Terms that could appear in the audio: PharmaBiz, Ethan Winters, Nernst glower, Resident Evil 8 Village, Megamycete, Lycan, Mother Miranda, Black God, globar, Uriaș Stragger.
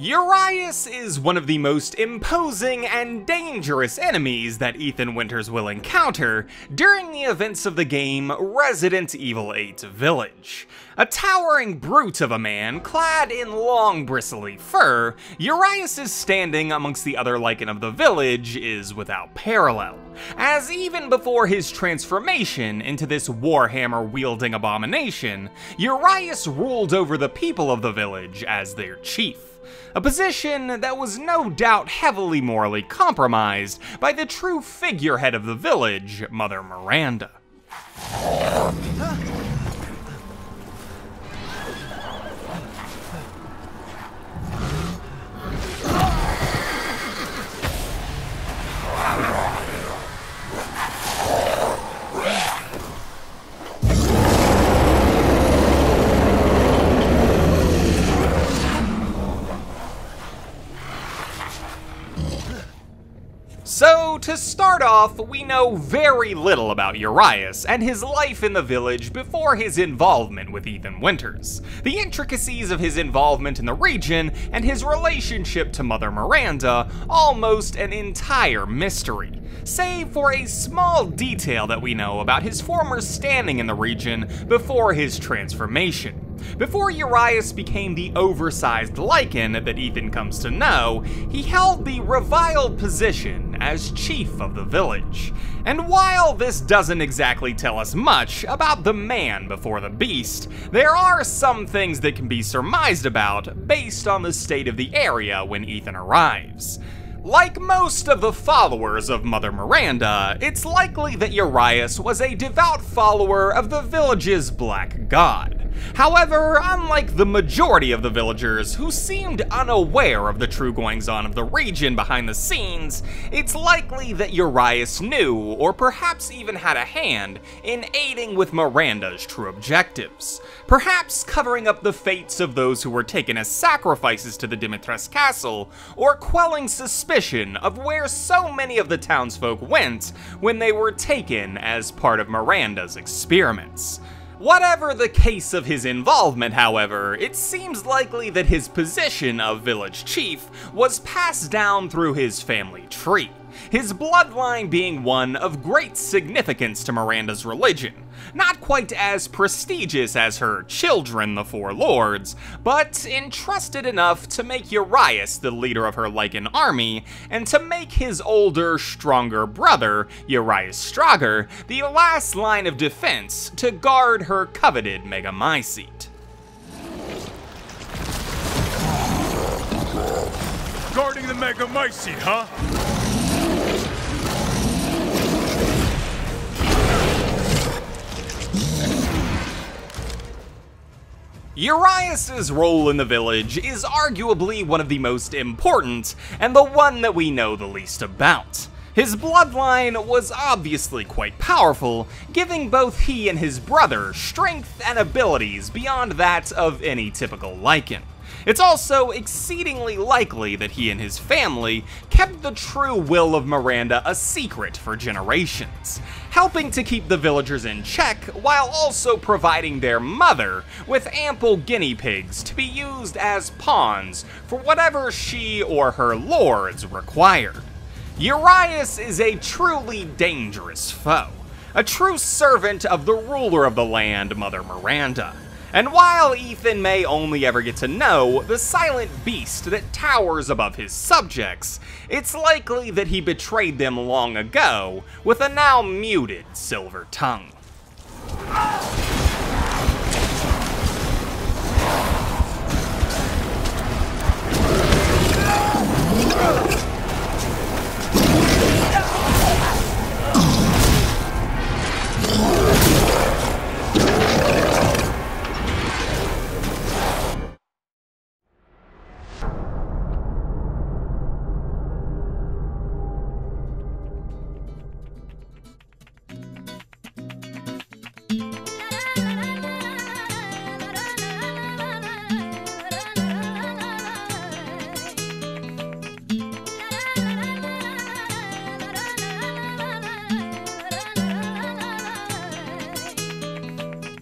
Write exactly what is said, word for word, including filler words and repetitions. Uriaș is one of the most imposing and dangerous enemies that Ethan Winters will encounter during the events of the game Resident Evil eight Village. A towering brute of a man clad in long bristly fur, Uriaș's standing amongst the other Lycan of the village is without parallel, as even before his transformation into this warhammer-wielding abomination, Uriaș ruled over the people of the village as their chief. A position that was no doubt heavily morally compromised by the true figurehead of the village, Mother Miranda. So, to start off, we know very little about Uriaș and his life in the village before his involvement with Ethan Winters, the intricacies of his involvement in the region, and his relationship to Mother Miranda, almost an entire mystery, save for a small detail that we know about his former standing in the region before his transformation. Before Uriaș became the oversized Lycan that Ethan comes to know, he held the reviled position as chief of the village. And while this doesn't exactly tell us much about the man before the beast, there are some things that can be surmised about based on the state of the area when Ethan arrives. Like most of the followers of Mother Miranda, it's likely that Uriaș was a devout follower of the village's Black God. However, unlike the majority of the villagers who seemed unaware of the true goings-on of the region behind the scenes, it's likely that Uriaș knew, or perhaps even had a hand, in aiding with Miranda's true objectives, perhaps covering up the fates of those who were taken as sacrifices to the Dimitrescu castle, or quelling suspicion of where so many of the townsfolk went when they were taken as part of Miranda's experiments. Whatever the case of his involvement, however, it seems likely that his position of village chief was passed down through his family tree, his bloodline being one of great significance to Miranda's religion, not quite as prestigious as her children, the Four Lords, but entrusted enough to make Uriaș the leader of her Lycan army, and to make his older, stronger brother, Uriaș Stragger, the last line of defense to guard her coveted Megamycete. Guarding the Megamycete, huh? Uriaș's role in the village is arguably one of the most important, and the one that we know the least about. His bloodline was obviously quite powerful, giving both he and his brother strength and abilities beyond that of any typical Lycan. It's also exceedingly likely that he and his family kept the true will of Miranda a secret for generations, helping to keep the villagers in check while also providing their mother with ample guinea pigs to be used as pawns for whatever she or her lords required. Uriaș is a truly dangerous foe, a true servant of the ruler of the land, Mother Miranda. And while Ethan may only ever get to know the silent beast that towers above his subjects, it's likely that he betrayed them long ago with a now muted silver tongue.